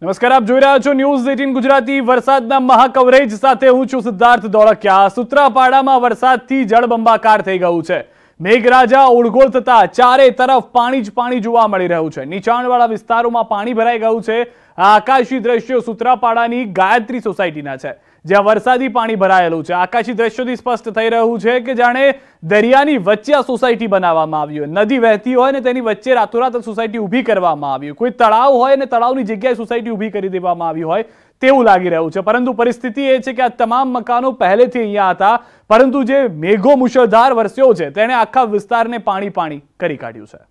नमस्कार, आप જોઈ રહ્યા છો ન્યૂઝ 18 ગુજરાતી। વરસાદના મહાકવરેજ સાથે હું છું સિદ્ધાર્થ દોળકિયા। સુત્રાપાડામાં વરસાદથી જળબંબાકાર થઈ ગયું છે। મેઘરાજા ઓળગોળ થતા ચારે તરફ પાણી જ પાણી જોવા મળી રહ્યું છે। નીચાણવાળા વિસ્તારોમાં પાણી ભરાઈ ગયું છે। આકાશી દ્રશ્યો સુત્રાપાડાની ગાયત્રી સોસાયટીના છે, જ્યાં વરસાદી પાણી ભરાયેલું છે। આકાશી દ્રશ્યોથી સ્પષ્ટ થઈ રહ્યું છે કે જાણે દરિયાની વચ્ચે આ સોસાયટી બનાવવામાં આવી હોય, નદી વહેતી હોય ને તેની વચ્ચે રાતોરાત સોસાયટી ઊભી કરવામાં આવી હોય, કોઈ તળાવ હોય ને તળાવની જગ્યાએ સોસાયટી ઊભી કરી દેવામાં આવી હોય તેવું લાગી રહ્યું છે। પરંતુ પરિસ્થિતિ એ છે કે આ તમામ મકાનો પહેલેથી અહીંયા હતા, પરંતુ જે મેઘો મુશળધાર વરસ્યો છે તેણે આખા વિસ્તારને પાણી પાણી કરી કાઢ્યું છે।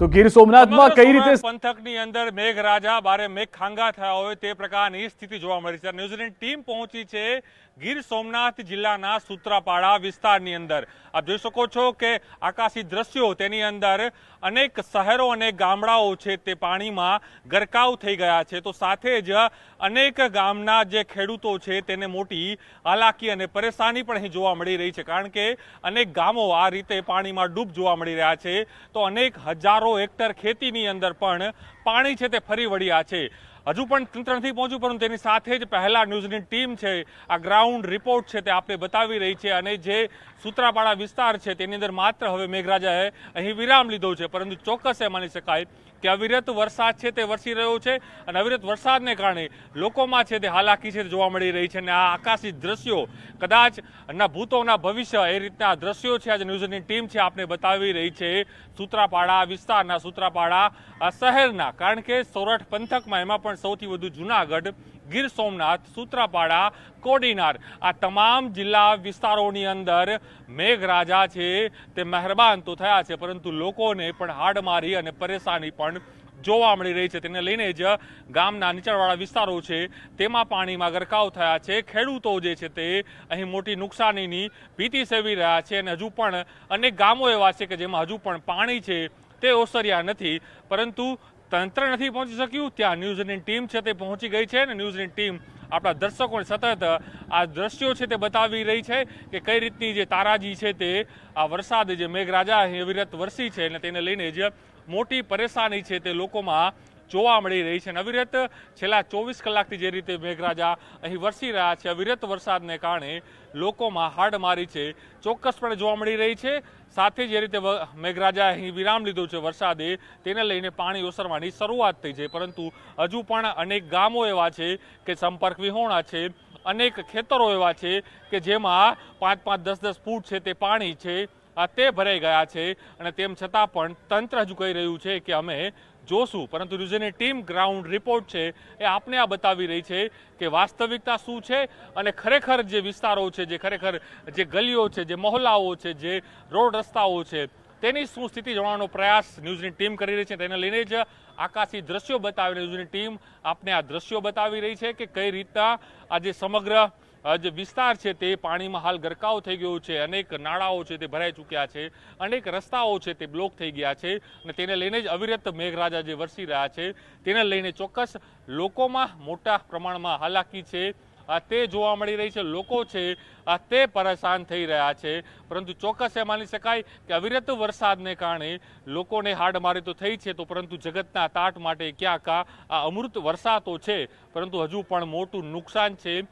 तो गीर सोमनाथ में कई रीते पंथक नी अंदर मेघराजा बारे मेघ खांगा थया होय ते प्रकारनी स्थिति जोवा मळी छे। न्यूजीलैंड टीम पहोंची छे गीर सोमनाथ जिल्लाना सूत्रापाड़ा विस्तारनी अंदर। आप जोई शको छो के आकाशी दृश्यो तेनी अंदर अनेक शहरो अने गामडाओ छे ते पाणीमां गरकाव थई गया छे। तो साथे ज अनेक गामना जे खेडूतो छे तेने मोटी हालाकी अने परेशानी पण अहीं जोवा मळी रही छे, कारण के अनेक गामो आ रीते पाणीमां डूब जोवा मळी रह्या छे। तो अनेक हजारो हेक्टर खेती नी अंदर पण पाणी छे ते फरी वळ्या छे। हजू पण तंत्र नथी पहोंच्युं, परंतु तेनी साथे ज पहेला न्यूजीलैंड टीम छे आ ग्राउंड रिपोर्ट छे ते आपणे बतावी रही छे। अने जे सूत्रापाड़ा विस्तार छे तेनी अंदर मात्र हवे मेघराजाए अहीं विराम लीधो छे, परंतु चोक्कस ए मानी शकाय के अविरत वरसाद छे ते वरसी रह्यो छे अने अविरत वरसादने कारणे लोकोमां छे ते हालाकी छे जोवा मळी रही छे। अने आ आकाशी दृश्यो कदाच ना भूतोना भविष्य ए रीतना दृश्यो छे आज न्यूजीलैंड टीम छे आपणे बतावी रही छे सूत्रापाड़ा विस्तारना, सूत्रापाड़ा शहेरना, कारण के सौराष्ट्र पंथकमां एमां पण સૌથી વધુ જુનાગઢ, ગીર સોમનાથ, સૂત્રાપાડા, કોડીનાર આ તમામ જિલ્લા વિસ્તારોની અંદર મેઘરાજા છે તે મહેરબાન તો થયા છે, પરંતુ લોકોને પણ હાડમારી અને પરેશાની પણ જોવા મળી રહી છે। તેને લઈને જ ગામના નીચાણવાળા વિસ્તારો છે તેમાં પાણીમાં ગરકાવ થયા છે। ખેડૂતો જે છે તે અહીં મોટી નુકસાનીની ભીતિ સેવી રહ્યા છે અને હજુ પણ અનેક ગામો એવા છે કે જેમાં હજુ પણ પાણી છે તે ઓસર્યા નથી, પરંતુ तंत्र नहीं पहुंची शक्यु। त्या न्यूजीलैंड टीम है पहुंची गई है। न्यूजीलैंड टीम अपना दर्शकों ने सतत आ दृश्यों से बतावी रही है कि कई रीतनी जे ताराजी है आ वरसाद मेघराजा अविरत वरसी है तेने लईने ज मोटी परेशानी है ते लोकोमां જોવા મળી રહી છે। અવિરત છેલ્લા 24 કલાકથી જે રીતે મેઘરાજા અહીં વરસી રહ્યા છે, અવિરત વરસાદને કારણે લોકોમાં હાડમારી છે ચોક્કસપણે જોવા મળી રહી છે। સાથે જે રીતે મેઘરાજા અહીં વિરામ લીધો છે વરસાદે, તેને લઈને પાણી ઓસરવાની શરૂઆત થઈ છે, પરંતુ હજુ પણ અનેક ગામો એવા છે કે સંપર્ક વિહોણા છે, અનેક ખેતરો એવા છે કે જેમાં 5-5, 10-10 ફૂટ છે તે પાણી છે તે ભરાઈ ગયા છે, અને તેમ છતાં પણ તંત્ર હજુ કહી રહ્યું છે કે અમે જોશું, પરંતુ ન્યૂઝીલેન્ડની ટીમ ગ્રાઉન્ડ રિપોર્ટ છે એ આપને આ બતાવી રહી છે કે વાસ્તવિકતા શું છે અને ખરેખર જે વિસ્તારો છે, જે ખરેખર જે ગલીઓ છે, જે મહોલ્લાઓ છે, જે રોડ રસ્તાઓ છે તેની શું સ્થિતિ જણાવવાનો પ્રયાસ ન્યૂઝીલેન્ડની ટીમ કરી રહી છે। તેને લઈને જ આકાશી દ્રશ્યો બતાવીને ન્યૂઝીલેન્ડની ટીમ આપને આ દ્રશ્યો બતાવી રહી છે કે કઈ રીતના આ જે સમગ્ર જે વિસ્તાર છે તે પાણીમાં હાલ ગરકાવ થઈ ગયો છે। અનેક નાળાઓ છે તે ભરાઈ ચૂક્યા છે, અનેક રસ્તાઓ છે તે બ્લોક થઈ ગયા છે, અને તેને લઈને જ અવિરત મેઘરાજા જે વરસી રહ્યા છે તેને લઈને ચોક્કસ લોકોમાં મોટા પ્રમાણમાં હાલાકી છે તે જોવા મળી રહી છે। લોકો છે તે પરેશાન થઈ રહ્યા છે, પરંતુ ચોક્કસ એ માની શકાય કે અવિરત વરસાદને કારણે લોકોને હાડમારી તો થઈ છે, તો પરંતુ જગતના તાટ માટે ક્યાંક આ અમૃત વરસાતો છે, પરંતુ હજુ પણ મોટું નુકસાન છે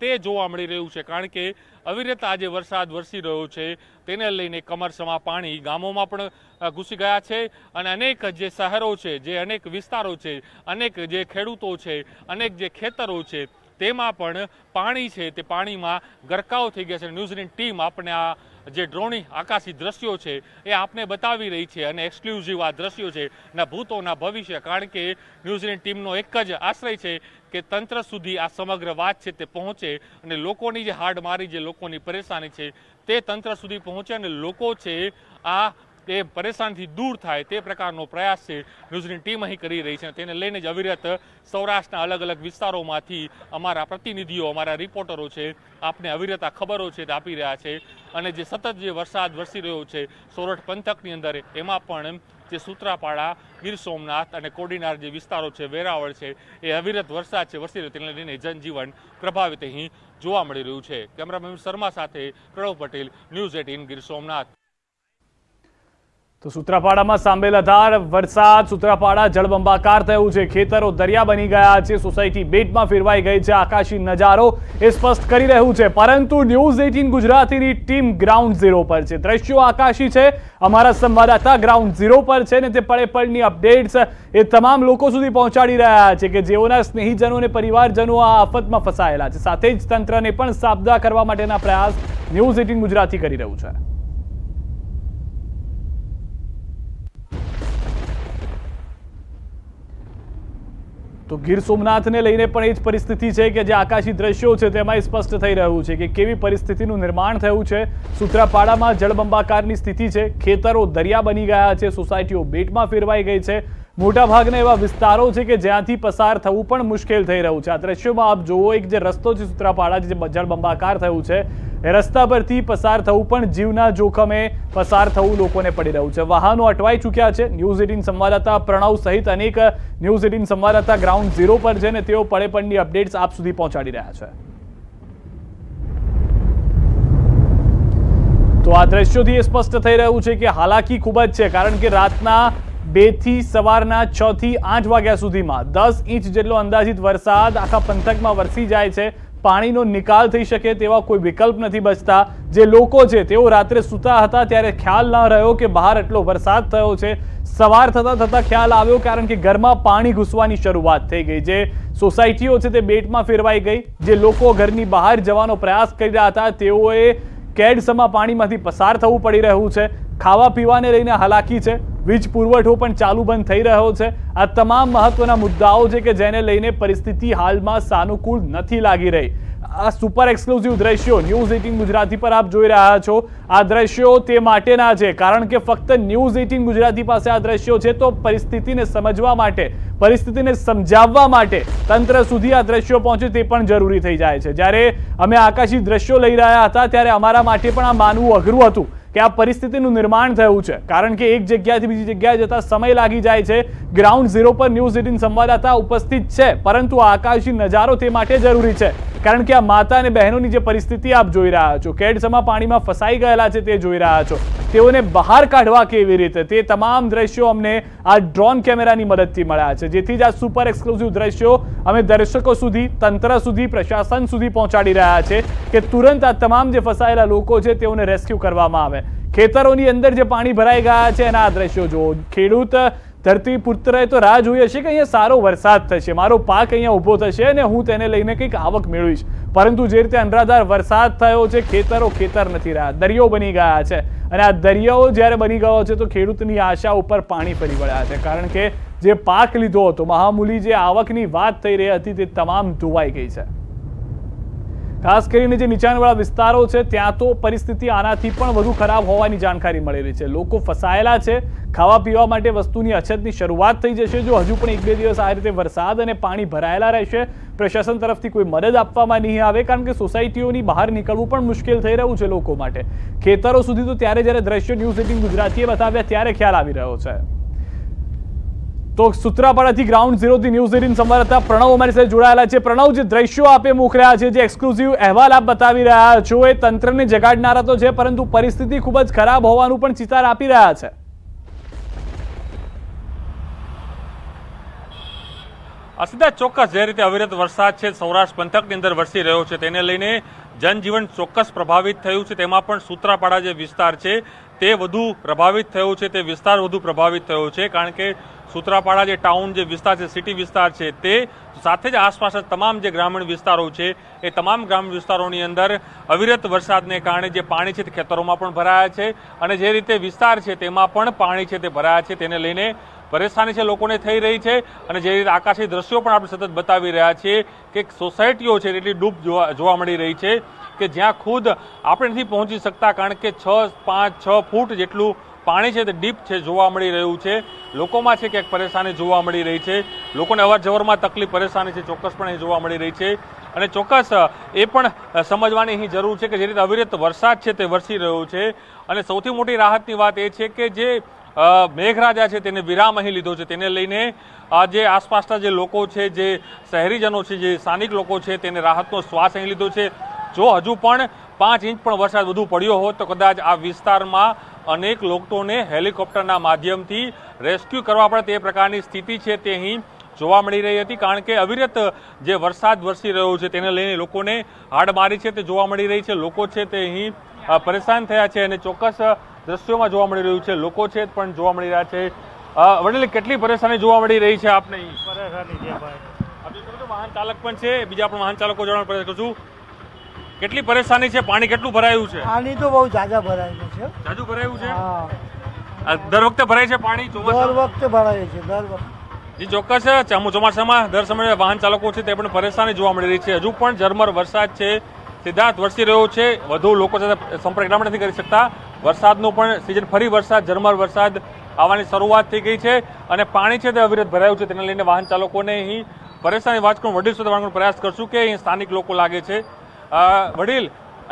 તે જોવા મળી રહ્યું છે, કારણ કે અવિરત આજે વરસાદ વરસી રહ્યો છે તેને લઈને કમરસમાં પાણી ગામોમાં પણ ઘૂસી ગયા છે, અને અનેક જે શહેરો છે, જે અનેક વિસ્તારો છે, અનેક જે ખેડૂતો છે, અનેક જે ખેતરો છે તેમાં પણ પાણી છે તે પાણીમાં ગરકાવ થઈ ગયા છે। ન્યૂઝીલેન્ડ ટીમ આપણે આ જે ડ્રોની આકાશી દ્રશ્યો છે એ આપને બતાવી રહી છે, અને એક્સક્લુઝિવ આ દ્રશ્યો છે ના ભૂતોના ભવિષ્ય, કારણ કે ન્યૂઝીલેન્ડ ટીમનો એક જ આશ્રય છે કે તંત્ર સુધી આ સમગ્ર વાત છે તે પહોંચે, અને લોકોની જે હાડમારી, જે લોકોની પરેશાની છે તે તંત્ર સુધી પહોંચે અને લોકો છે આ તે પરેશાનથી દૂર થાય તે પ્રકારનો પ્રયાસ છે ન્યૂઝીલેન્ડ ટીમ અહીં કરી રહી છે। તેને લઈને જ અવિરત સૌરાષ્ટ્રના અલગ અલગ વિસ્તારોમાંથી અમારા પ્રતિનિધિઓ, અમારા રિપોર્ટરો છે આપને અવિરત આ ખબરો છે તે આપી રહ્યા છે। અને જે સતત જે વરસાદ વરસી રહ્યો છે સોરઠ પંથકની અંદર, એમાં પણ જે સુત્રાપાડા, ગીર સોમનાથ અને કોડીનાર જે વિસ્તારો છે, વેરાવળ છે, એ અવિરત વરસાદ છે વરસી રહ્યો, તેને લઈને જનજીવન પ્રભાવિત અહીં જોવા મળી રહ્યું છે. કેમેરામેન શર્મા સાથે પ્રણવ પટેલ, ન્યૂઝ 18 ગીર સોમનાથ. तो सूत्रापाड़ा में सांबेलाधार वरसाद, सूत्रापाड़ा जलबंबाकार थयुं छे, खेतरो दरिया बनी गया है, सोसायटी बेट में फेरवाई गई है, आकाशी नजारो स्पष्ट करी रह्युं छे। परंतु news 18 Gujarati team ground zero पर है, दृश्यों आकाशी है, अमरा संवाददाता ग्राउंड जीरो पर है, पड़े पड़नी अपडेट्स ए तमाम लोग सुधी पहोंचाड़ी रह्या छे के जेओना स्नेहीजनों ने परिवारजनों आ आफत में फसायेला है। साथे ज तंत्रने पण साबदा करवा माटेना प्रयास न्यूज़ 18 गुजराती करी रह्युं छे। तो गीर सोमनाथ ने लईने पण ए ज परिस्थिति छे के जे आकाशी दृश्यो छे तेमां स्पष्ट थई रह्युं छे के केवी परिस्थितिनुं निर्माण थयुं छे। सूत्रापाड़ामां जळबंबाकारनी स्थिति छे, खेतरो दरिया बनी गया छे, सोसायटीओ बेटमां फेरवाई गई छे, मोटा भागना एवा विस्तारो छे के ज्यांथी पसार थवुं पण मुश्केल थई रह्युं छे। आ दृश्योमां आप जोवो, एक जे रस्तो छे सूत्रापाड़ा जे जळबंबाकार थयुं छे, रस्ता परथी पसार थवुं पण जीवना जोखमे पसार थवुं लोकोने पड़ी रह्युं छे। वाहनो अटवाई चूक्या छे। न्यूज़ 18 संवाददाता प्रणव सहित अनेक न्यूज़ 18 संवाददाता ग्राउंड जीरो पर छे ने तेओ पळेपणनी अपडेट्स आप सुधी पहोंचाडी रह्या छे। तो आ दृश्योथी स्पष्ट थई रह्युं छे के हालाकी खूब ज छे, कारण के रातना 2 सवारना 6 થી 8 वाग्या सुधीमां 10 इंच जेटलो अंदाजित वरसाद आखा पंथकमां वरसी जाय छे। पाणीनो निकाल थई शके तेवा कोई विकल्प नथी बचता। जे लोको छे तेओ रात्रे सूता हता त्यारे ख्याल न रह्यो के बहार आटलो वरसाद थयो छे। सवार थता थता ख्याल आव्यो, कारण के घरमां पाणी घुसवानी शरूआत थई गई। जे सोसायटीओ छे ते बेटमां फेरवाई गई, जे लोको घरनी बहार जवानो प्रयास करी रह्या हता तेओए केडसमा पाणीमांथी पसार थवुं पड़ी रह्युं छे। खावा पीवाने लईने हालाकी छे, वीज पुरवठो पण चालू बंद थई रह्यो छे। आ तमाम महत्वना मुद्दाओ छे के जेने लईने परिस्थिति हालमां सानुकूल नथी लागी रही। आ सुपर एक्सक्लूसिव दृश्यो न्यूज़ 18 गुजराती पर आप जोई रह्या छो। आ दृश्यो ते माटेना छे, कारण के फक्त न्यूज़ 18 गुजराती पासे आ दृश्यो छे तो परिस्थितिने समजवा माटे, परिस्थितिने समजाववा माटे तंत्र सुधी आ दृश्यो पहोंचे ते पण जरूरी थई जाय छे। ज्यारे अमे आकाशी दृश्यो लई रह्या हता त्यारे अमारा माटे पण आ मानवुं अघरुं हतुं કે આ પરિસ્થિતિનું નિર્માણ થયું છે, કારણ કે એક જગ્યાએથી બીજી જગ્યાએ જતા સમય લાગી જાય છે। ગ્રાઉન્ડ ઝીરો પર ન્યૂઝ 18 સંવાદદાતા ઉપસ્થિત છે, પરંતુ આકાશી નજારો તે માટે જરૂરી છે, કારણ કે આ માતા અને બહેનોની જે પરિસ્થિતિ આપ જોઈ રહ્યા છો, કેડસમા પાણીમાં ફસાઈ ગયેલા છે તે જોઈ રહ્યા છો, તેઓને બહાર કાઢવા કેવી રીતે, તે તમામ દ્રશ્યો અમને આ ડ્રોન કેમેરાની મદદથી મળ્યા છે, જેથી જ આ સુપર એક્સક્લુઝિવ દ્રશ્યો અમે દર્શકો સુધી, તંત્ર સુધી, પ્રશાસન સુધી પહોંચાડી રહ્યા છે કે તુરંત આ તમામ જે ફસાયેલા લોકો છે તેઓને રેસ્ક્યુ કરવામાં આવે। ખેતરોની અંદર જે પાણી ભરાઈ ગયા છે એના દ્રશ્યો જો, ખેડૂત ધરતીપુત્રએ તો રાહ જોઈ હશે કે અહીંયા સારો વરસાદ થશે, મારો પાક અહીંયા ઊભો થશે અને હું તેને લઈને કંઈક આવક મેળવીશ, પરંતુ જે રીતે અનરાધાર વરસાદ થયો છે, ખેતરો ખેતર નથી રહ્યા, દરિયો બની ગયા છે। અને આ દરિયો જ્યારે બની ગયો છે તો ખેડૂતની આશા ઉપર પાણી ફરી વળ્યા છે, કારણ કે જે પાક લીધો હતો, મહામૂલી જે આવકની વાત થઈ રહી હતી તે તમામ ધોવાઈ ગઈ છે। खास करीने जे नीचाणवाळा विस्तारो छे त्यां तो परिस्थिति आनाथी पण वधु खराब होवानी जानकारी मळी रही छे। लोको फसायेला छे, खावा पीवा माटे वस्तुनी अछतनी शरूआत थई जशे जो हजू पण 1-2 दिवस आ रीते वरसाद अने पाणी भरायेला रहेशे। प्रशासन तरफथी कोई मदद आपवामां नहीं आवे, कारण के सोसायटीओनी बहार नीकळवुं पण मुश्केल थई रह्युं छे लोको माटे। खेतरो सुधी तो त्यारे ज्यारे दृश्य न्यूज़ 18 गुजरातीए बताव्या त्यारे ख्याल आवी रह्यो छे। तो सूत्रापाड़ाथी ग्राउंड जीरो थी न्यूज़ 18 संवाददाता प्रणव अमारी साथे जोड़ायेला छे। प्रणव, जे दृश्यों आपे मोकल्या छे, जे एक्सक्लूसिव अहेवाल आप बतावी रह्या छो, ए तंत्रने जगाडनारा तो छे, परंतु परिस्थिति खूब ज खराब होवानुं पण चितार आपी रह्या छे। असीधा चौक्कस जे रीते अविरत वरसाद छे सौराष्ट्र पंथकनी अंदर वरसी रह्यो छे तेने लईने जनजीवन चौक्कस प्रभावित थयुं छे। तेमां पण सूत्रापाड़ा जे विस्तार छे ते वधु प्रभावित थयो छे, ते विस्तार वधु प्रभावित थयो छे, कारण के सूत्रापाड़ा जे टाउन जे विस्तार छे, सिटी विस्तार छे, ते साथे ज आसपास तमाम जे ग्रामीण विस्तारों छे ए तमाम ग्रामीण विस्तारोनी अंदर अविरत वरसादने कारणे जे पाणी छे ते खेतरोमां पण भराया छे अने जे रीते विस्तार छे तेमां पण पाणी छे ते भराया छे, तेने लईने परेशानी है लोगों थी रही है। और जी रीते आकाशीय दृश्यों पर आप सतत बता रहा है कि सोसायटीओ है एटली डूब जोवा मळी रही है कि ज्यां खुद आपणे नहीं पहुंची सकता, कारण के 6-5-6 फूट जेटलू पाणी है डीप है जोवा मळी रह्युं छे। लोकों में है क्यांक परेशानी जोवा मळी रही है, लोकोने अवरजवर में तकलीफ परेशानी है चोक्कसपणे जोवा मळी रही है। अने चोक्कस ए पण समजवानी ही जरूर है कि जे रीते अविरत वरसाद है वरसी रह्यो है। अने सौथी मोटी राहतनी वात ए छे कि जे मेघराजा है तेने विराम अहीं लीधो छे, तेने लईने जे आसपासना जे लोको छे, जे शहेरीजनो छे, जे स्थानिक लोको छे तेने राहतनो श्वास अहीं लीधो छे। जो हजू पण 5 इंच पण वरसाद वधु पड्यो होत तो कदाच आ विस्तारमां अनेक लोकोने हेलिकॉप्टरना माध्यमथी रेस्क्यू करवा पड़े ते प्रकारनी स्थिति छे ते अहीं जोवा मळी रही थी। कारण के अविरत जो वरसाद वरसी रह्यो छे तेने लईने लोकोने हाडमारी छे ते जोवा मळी रही छे। लोको छे ते अहीं परेशान थया छे अने चोक्कस दृश्यों में जोवा मळी रह्युं छे। लोको छे पण जोवा मळी रह्या छे। वडील केटली परेशानी जोवा मळी रही छे आपने? परेशानी छे भाई, वाहन चालक पण छे, बीजा पण वाहन चालको जोडવાનો प्रयत्न करूं। કેટલી પરેશાની છે? પાણી કેટલું ભરાયું છે? પાણી તો બહુ જાજા ભરાયું છે, જાજુ ભરાયું છે। હા, દર વખતે ભરાય છે પાણી? દર વખતે ભરાય છે, દર વખતે જી ચોક્કસ છે। ચોમાસામાં દર સમયે વાહન ચાલકો છે તે પણ પરેશાની જોવા મળી રહી છે। હજુ પણ ઝરમર વરસાદ છે સિદ્ધાર્થ વરસી રહ્યો છે, વધુ લોકો સાથે સંપર્ક એટલા માટે નથી કરી શકતા। વરસાદનો પણ સિઝન, ફરી વરસાદ, ઝરમર વરસાદ આવવાની શરૂઆત થઈ ગઈ છે અને પાણી છે તે અવિરત ભરાયું છે, તેને લઈને વાહન ચાલકોને અહીં પરેશાની વાત કરું। વડીલ સુધી વાળવાનો પ્રયાસ કરશું કે અહીં સ્થાનિક લોકો લાગે છે। वडील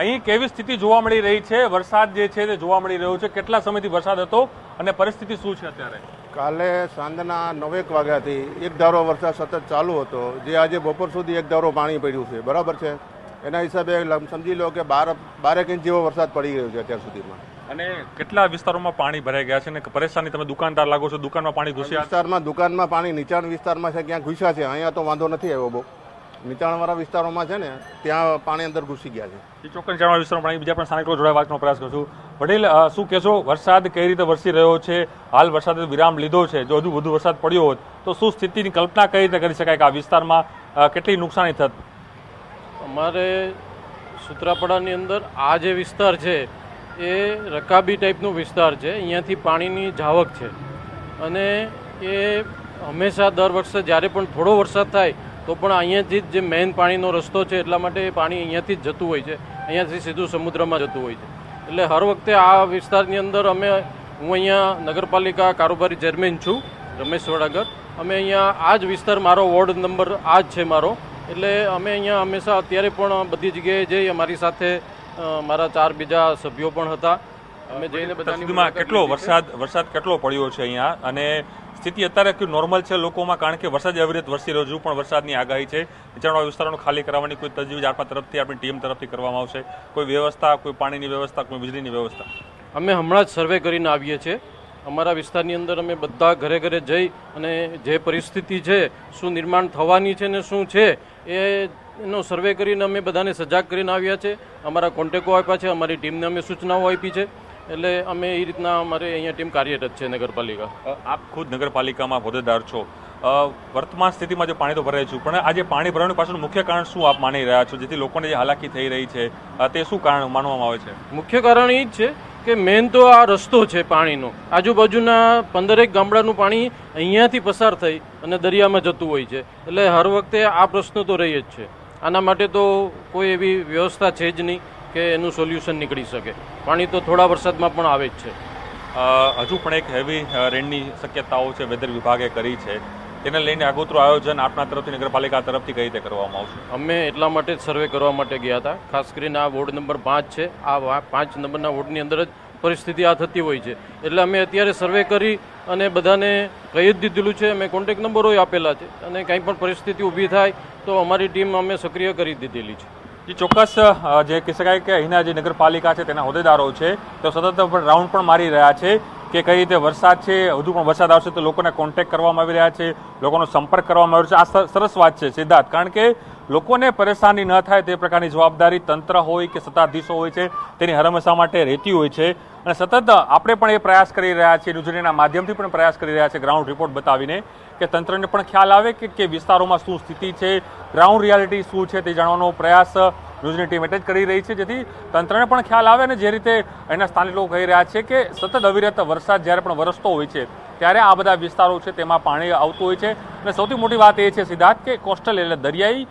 अहीं केवी स्थिति जोवा मळी रही छे? वरसाद जे छे ते जोवा मळी रह्यो छे, केटला समयथी वरसाद हतो अने परिस्थिति शुं छे अत्यारे? काले सांजना 9 वाग्याथी एक धारो वरसाद सतत चालू हतो, जे आज बपोर सुधी एक धारो पाणी पड्युं छे, बराबर छे। एना हिसाबे समजी लो के 12 इंच जेवो वरसाद पड़ी रह्यो छे अत्यार सुधीमां। अने केटला विस्तारोमां पाणी भराई गया छे अने परेशानी तमे दुकानदार लागो छो? दुकानमां पाणी घुस्या? विस्तारमां दुकानमां पाणी नीचाण विस्तारमां छे, क्यांक घुस्या छे। अहींया तो वांधो नथी आव्यो बो, નીચાણવાળા વિસ્તારોમાં છે ને ત્યાં પાણી અંદર ઘૂસી ગયા છે। ચોક્કસવાળા વિસ્તારોમાં પાણી, બીજા પણ સ્થાનિકો જોડાવા વાતનો પ્રયાસ કરશું। વડીલ શું કહેશો, વરસાદ કઈ રીતે વરસી રહ્યો છે? હાલ વરસાદે વિરામ લીધો છે, જો હજુ વધુ વરસાદ પડ્યો હોત તો શું સ્થિતિની કલ્પના કઈ રીતે કરી શકાય કે આ વિસ્તારમાં કેટલી નુકસાની થત? અમારે સુત્રાપાડાની અંદર આ જે વિસ્તાર છે એ રકાબી ટાઈપનો વિસ્તાર છે, અહીંયાથી પાણીની જાવક છે અને એ હંમેશા દર વર્ષે જ્યારે પણ થોડો વરસાદ થાય તો પણ અહીંયાથી જે મેઇન પાણીનો રસ્તો છે એટલા માટે પાણી અહીંયાથી જ જતું હોય છે, અહીંયાથી સીધું સમુદ્રમાં જતું હોય છે। એટલે હર વખતે આ વિસ્તારની અંદર હું અહીંયા નગરપાલિકા કારોબારી ચેરમેન છું રમેશવાણાગર, અમે અહીંયા આ જ વિસ્તાર, મારો વોર્ડ નંબર આ જ છે મારો, એટલે અમે અહીંયા હંમેશા અત્યારે પણ બધી જગ્યાએ જઈ, અમારી સાથે મારા 4 બીજા સભ્યો પણ હતા, અમે જઈને બધાની કેટલો વરસાદ કેટલો પડ્યો છે અહીંયા અને स्थिति अत्यारे क्यों नॉर्मल है लोगों में? कारण के वरसाद अविरत वरसी रह्यो छे, पण वरसादनी आगाही है। नीचाणवाळा विस्तारों खाली करवानी कोई तजवीज आपणा तरफथी, आपणी टीम तरफथी करवामां आवशे? कोई व्यवस्था, कोई पाणीनी व्यवस्था, कोई वीजळीनी व्यवस्था? अमे हमणां ज सर्वे करीने आवीए छीए, अमारा विस्तारनी अंदर अमे बधा घरे घरे जई अने जे परिस्थिति है, शुं निर्माण थवानी है ने शुं है एनो सर्वे करीने अमे बधाने सजाग करीने आव्या छे। अमारा कोन्टेक्टो आप्या छे, अमारी टीमने अमे सूचनाओ आपी छे, એટલે અમે એ રીતના અમારે અહીંયા ટીમ કાર્યરત છે નગરપાલિકા। આપ ખુદ નગરપાલિકામાં હોદ્દેદાર છો, વર્તમાન સ્થિતિમાં જે પાણી તો ભરાય છે પણ આજે પાણી ભરાવાનું પાછળનું મુખ્ય કારણ શું આપ માની રહ્યા છો, જેથી લોકોને જે હાલાકી થઈ રહી છે તે શું કારણ માનવામાં આવે છે? મુખ્ય કારણ એ જ છે કે મેન તો આ રસ્તો છે પાણીનો, આજુબાજુના 15 ગામડાનું પાણી અહીંયાથી પસાર થઈ અને દરિયામાં જતું હોય છે, એટલે હર વખતે આ પ્રશ્ન તો રહી જ છે। આના માટે તો કોઈ એવી વ્યવસ્થા છે જ નહીં કે એનું સોલ્યુશન નીકળી શકે। પાણી તો થોડા વરસાદમાં પણ આવે જ છે। હજુ પણ એક હેવી રેનની શક્યતાઓ છે, વેધર વિભાગે કરી છે, તેને લઈને આગોતરું આયોજન આપના તરફથી નગરપાલિકા તરફથી કઈ રીતે કરવામાં આવશે? અમે એટલા માટે જ સર્વે કરવા માટે ગયા હતા, ખાસ કરીને આ વોર્ડ નંબર 5 છે, આ 5 નંબરના વોર્ડની અંદર જ પરિસ્થિતિ આ થતી હોય છે, એટલે અમે અત્યારે સર્વે કરી અને બધાને કહી જ દીધેલું છે, અમે કોન્ટેક્ટ નંબરોય આપેલા છે અને કંઈ પણ પરિસ્થિતિ ઊભી થાય તો અમારી ટીમ અમે સક્રિય કરી દીધેલી છે। जी चौक्स जे कही सकते कि अहीना जे नगरपालिका है तेना होद्देदारों है तो सतत राउंड पण मारी रह्या छे कि कई रीते वरसाद है, हजू पण वरसाद आवशे तो लोकोने कॉन्टेक्ट करवामां आवी रह्या छे, लोकोनो संपर्क करवामां आव्यो छे। आ सरस वात छे सिद्धार्थ, कारण के लोकोने परेशानी न थाय ते प्रकारनी जवाबदारी तंत्र होय के सत्ताधीशो होय छे तेनी हरमेशा माटे रहेती होय छे अने सतत आपणे पण ए प्रयास करी रह्या छीए, न्यूज़18 माध्यमथी पण प्रयास करी रह्या छे ग्राउंड रिपोर्ट बतावीने के तंत्रने पण ख्याल आवे के विस्तारोमां शुं स्थिति छे, ग्राउंड रियालिटी शुं छे ते जाणवानो प्रयास न्यूज़नी टीम एट कर रही है, जेथी तंत्रने पण ख्याल आवे अने जे रीते एना स्थानिक लोको कही रह्या छे के सतत अविरत वरसाद ज्यारे पण वरसतो होय छे त्यारे आ बधा विस्तारो छे तेमां पाणी आवतुं होय छे अने सौथी मोटी वात ए छे सिद्धार्थ के कोस्टल एटले दरियाई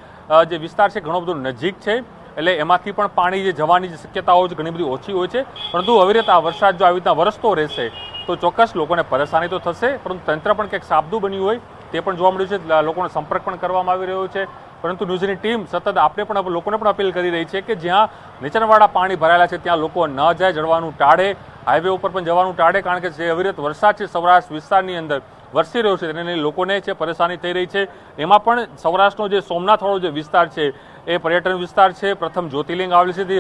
जे विस्तार है घणो बधो नजीक है, एटले एमांथी पण पाणी जे जवानी शक्यताओ घणी बधी ओછી होय छे, परंतु अविरत आ वरसाद जो आ रीतना वरसतो रहेशे तो चौक्स लोग परेशानी तो थशे, परंतु तंत्र पण कंईक साबदू बन्यु होय ते पण जोवा मळ्युं छे। लोकोनो संपर्क पण करवामां आवी रह्यो छे, परंतु न्यूज़नी टीम सतत आपने पण लोकोने पण अपील करी रही है कि ज्यां नीचाणवाड़ा पाणी भरायेला छे त्यां लोको न जाए, जळवानुं टाळे, हाईवे उपर पण जवानुं टाळे, कारण के जे अविरत वरसाद छे सौराष्ट्र विस्तारनी अंदर वरसी रह्यो छे तेने लोकोने छे परेशानी थई रही छे। एमां पण सौराष्ट्रनो जे सोमनाथवाळो जे विस्तार छे ए पर्यटन विस्तार छे, प्रथम ज्योतिर्लिंग आवेल छे,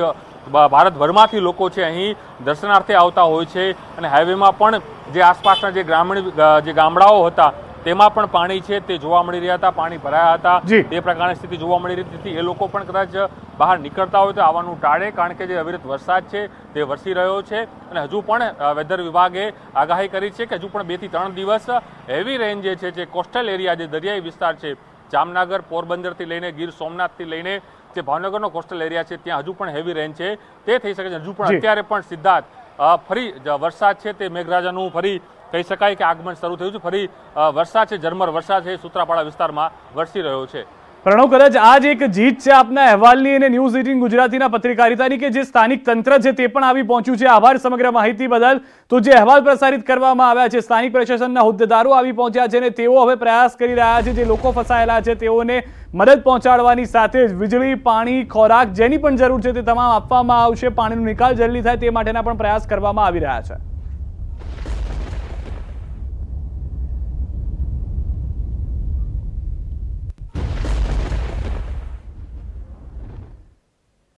भारतभरमांथी लोको छे अहीं दर्शनार्थे आवता होय छे अने हाईवेमां पण जे आसपासना जे ग्रामीण जे गामडाओ हता तेमां पण पाणी छे ते जोवा मळी रह्या हता, पाणी भराया हता, ते प्रकारनी स्थिति जोवा मळी रही थी। ए लोको पण कदाच बहार निकळता होय तो आवानुं टाळे, कारण के जे अविरत वरसाद छे ते वरसी रह्यो छे अने हजू पण वेधर विभागे आगाही करी छे कि हजू पण 2 થી 3 दिवस हेवी रेन जे छे जे कोस्टल एरिया जे दरियाई विस्तार छे जामनगर पोरबंदर थी लईने गीर सोमनाथ थी लईने जे भावनगरनो कोस्टल एरिया छे त्यां हजू पण हेवी रेन छे ते थई शके। हजू पण अत्यारे पण सिद्धार्थ फरी वरसाद छे ते मेघराजानुं फरी कही शकाय कि आगमन शुरू थयुं छे, फरी वरसाद छे, झरमर वरसाद छे सुत्रापाड़ा विस्तारमां वरसी रह्यो छे। प्रणव, कदाच आज एक जीत छे आपना अहेवालनी अने न्यूज़18 गुजरातीना पत्रकारितानी के जे स्थानिक तंत्र छे ते पण आवी पहोंच्युं छे। आभार समग्र माहिती बदल। तो जे अहेवाल प्रसारित करवामां आव्या छे, स्थानिक प्रशासनना होद्देदारो आवी पहोंच्या छे अने तेओ हवे प्रयास करी रह्या छे जे लोको फसायेला छे तेओने मदद पहोंचाडवानी साथे ज वीजळी, पाणी, खोराक जेनी पण जरूर छे ते तमाम आपवामां आवशे। पाणीनो निकाल जल्दी थाय ते माटेना पण प्रयास करवामां आवी रह्या छे।